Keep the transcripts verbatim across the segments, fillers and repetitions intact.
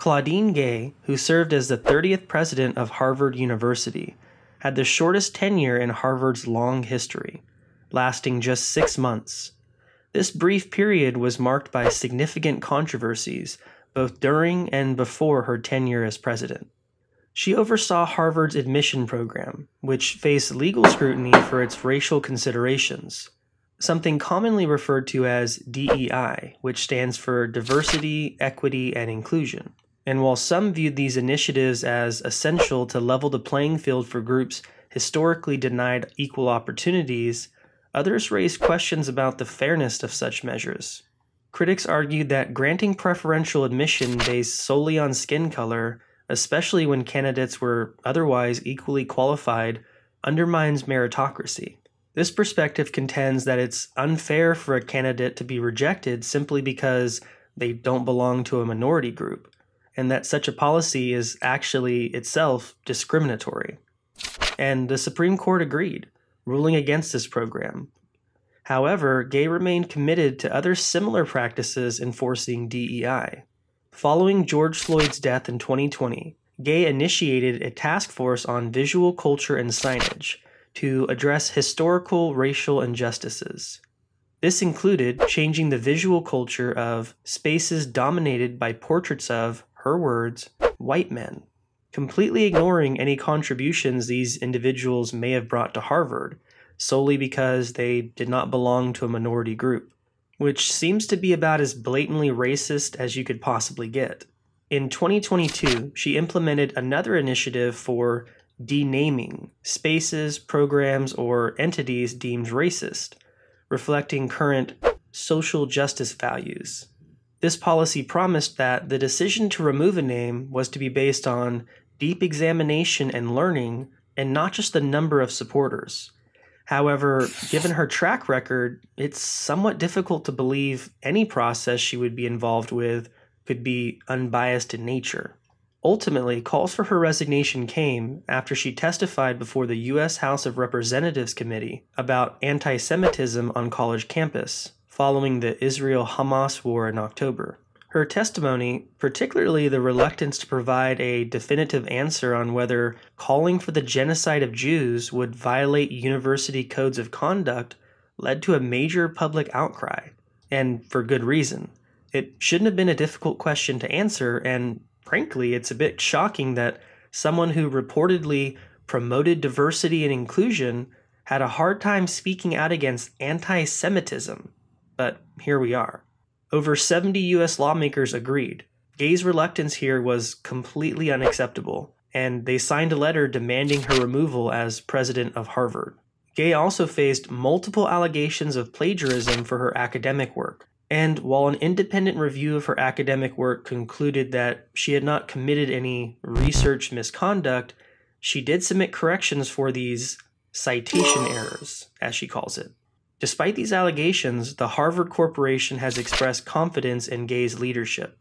Claudine Gay, who served as the thirtieth president of Harvard University, had the shortest tenure in Harvard's long history, lasting just six months. This brief period was marked by significant controversies, both during and before her tenure as president. She oversaw Harvard's admission program, which faced legal scrutiny for its racial considerations, something commonly referred to as D E I, which stands for Diversity, Equity, and Inclusion. And while some viewed these initiatives as essential to level the playing field for groups historically denied equal opportunities, others raised questions about the fairness of such measures. Critics argued that granting preferential admission based solely on skin color, especially when candidates were otherwise equally qualified, undermines meritocracy. This perspective contends that it's unfair for a candidate to be rejected simply because they don't belong to a minority group, and that such a policy is actually itself discriminatory. And the Supreme Court agreed, ruling against this program. However, Gay remained committed to other similar practices enforcing D E I. Following George Floyd's death in twenty twenty, Gay initiated a task force on visual culture and signage to address historical racial injustices. This included changing the visual culture of spaces dominated by portraits of, her words, white men, completely ignoring any contributions these individuals may have brought to Harvard, solely because they did not belong to a minority group, which seems to be about as blatantly racist as you could possibly get. In twenty twenty-two, she implemented another initiative for denaming spaces, programs, or entities deemed racist, reflecting current social justice values. This policy promised that the decision to remove a name was to be based on deep examination and learning, and not just the number of supporters. However, given her track record, it's somewhat difficult to believe any process she would be involved with could be unbiased in nature. Ultimately, calls for her resignation came after she testified before the U S House of Representatives Committee about anti-Semitism on college campus, following the Israel-Hamas war in October. Her testimony, particularly the reluctance to provide a definitive answer on whether calling for the genocide of Jews would violate university codes of conduct, led to a major public outcry, and for good reason. It shouldn't have been a difficult question to answer, and frankly, it's a bit shocking that someone who reportedly promoted diversity and inclusion had a hard time speaking out against anti-Semitism. But here we are. Over seventy U S lawmakers agreed. Gay's reluctance here was completely unacceptable, and they signed a letter demanding her removal as president of Harvard. Gay also faced multiple allegations of plagiarism for her academic work, and while an independent review of her academic work concluded that she had not committed any research misconduct, she did submit corrections for these citation errors, as she calls it. Despite these allegations, the Harvard Corporation has expressed confidence in Gay's leadership.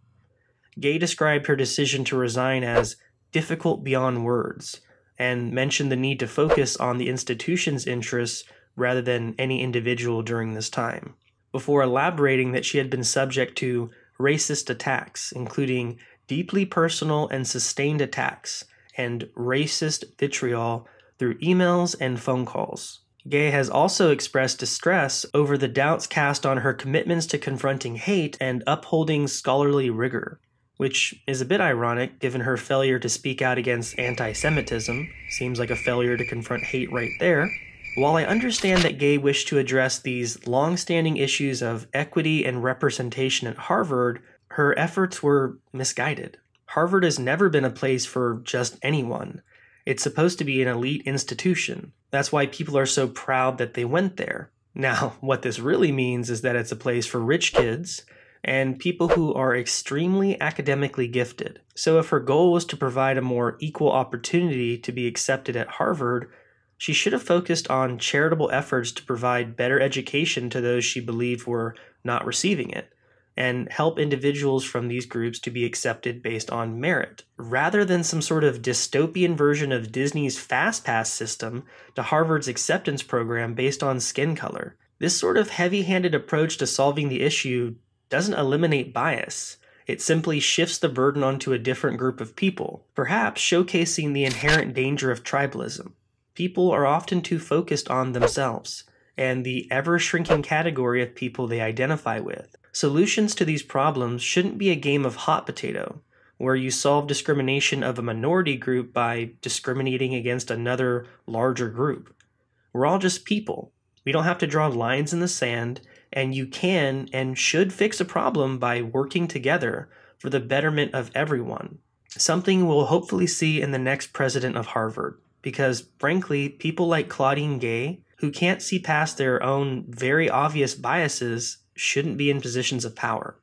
Gay described her decision to resign as difficult beyond words, and mentioned the need to focus on the institution's interests rather than any individual during this time, before elaborating that she had been subject to racist attacks, including deeply personal and sustained attacks, and racist vitriol through emails and phone calls. Gay has also expressed distress over the doubts cast on her commitments to confronting hate and upholding scholarly rigor, which is a bit ironic given her failure to speak out against anti-Semitism. Seems like a failure to confront hate right there. While I understand that Gay wished to address these long-standing issues of equity and representation at Harvard, her efforts were misguided. Harvard has never been a place for just anyone. It's supposed to be an elite institution. That's why people are so proud that they went there. Now, what this really means is that it's a place for rich kids and people who are extremely academically gifted. So if her goal was to provide a more equal opportunity to be accepted at Harvard, she should have focused on charitable efforts to provide better education to those she believed were not receiving it, and help individuals from these groups to be accepted based on merit, rather than some sort of dystopian version of Disney's FastPass system to Harvard's acceptance program based on skin color. This sort of heavy-handed approach to solving the issue doesn't eliminate bias. It simply shifts the burden onto a different group of people, perhaps showcasing the inherent danger of tribalism. People are often too focused on themselves, and the ever-shrinking category of people they identify with. Solutions to these problems shouldn't be a game of hot potato, where you solve discrimination of a minority group by discriminating against another larger group. We're all just people. We don't have to draw lines in the sand, and you can and should fix a problem by working together for the betterment of everyone. Something we'll hopefully see in the next president of Harvard, because frankly, people like Claudine Gay, who can't see past their own very obvious biases, shouldn't be in positions of power.